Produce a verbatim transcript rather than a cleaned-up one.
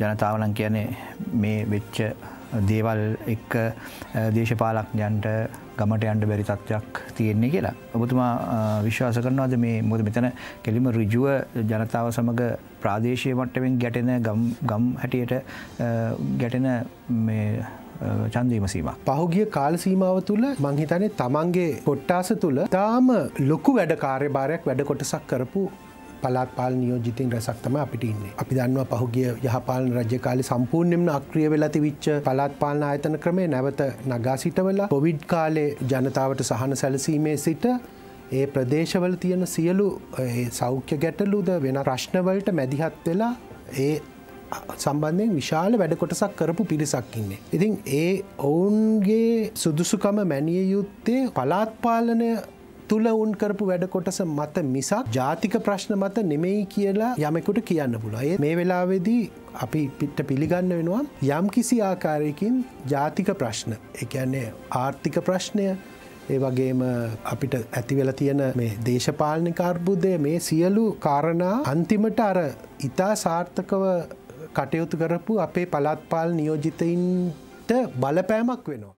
ජනතාව නම් කියන්නේ මේ වෙච්ච දේවල් එක්ක දේශපාලඥයන්ට ගමට යන්න බැරි තත්ත්වයක් තියෙන්නේ කියලා. ඔබතුමා විශ්වාස කරනවද මේ මොකද මෙතන කෙලිම ඍජුව ජනතාව සමග ප්‍රාදේශීය මට්ටමින් ගැටෙන ගම් ගම් හැටියට ගැටෙන මේ චන්දීම සීමා. පහුගිය කාල සීමාව තුළ මං හිතන්නේ තමන්ගේ කොට්ටාස තුළ තාම ලොකු වැඩ කාර්යභාරයක් වැඩ කොටසක් කරපු पलात पाल नियोजितिंग रसक्त में अपीट इन्ने अपि दान्वा पहुगिय यह पालन राज्य काले संपूर्ण निम्न अक्रिय वेलाति विच पलात पालन आयतन क्रमे नवत नगासीट वेला कोविड काले जनतावट सहन सलसीमे सीट ए प्रदेशवल तियन सियलु सौख्य ගැටලු ද වෙන ප්‍රශ්න වලට මැදිහත් වෙලා ඒ සම්බන්ධයෙන් විශාල වැඩ කොටසක් කරපු පිරිසක් ඉන්නේ. ඉතින් ඒ ඔවුන්ගේ සුදුසුකම මැනිය යුත්තේ පලාත් පාලනය තුල උන් කරපු වැඩ කොටස මත මිසක් ජාතික ප්‍රශ්න මත නෙමෙයි කියලා යමෙකුට කියන්න පුළුවන්. මේ වෙලාවේදී අපි පිට පිළිගන්න වෙනවා යම් කිසි ආකාරයකින් ජාතික ප්‍රශ්න, ඒ කියන්නේ ආර්ථික ප්‍රශ්නය, ඒ වගේම අපිට ඇති වෙලා තියෙන මේ දේශපාලනික අර්බුදය, මේ සියලු කාරණා අන්තිමට අර ඉතා සාර්ථකව කටයුතු කරපු අපේ පළාත් පාලන නියෝජිතයින්ට බලපෑමක් වෙනවා.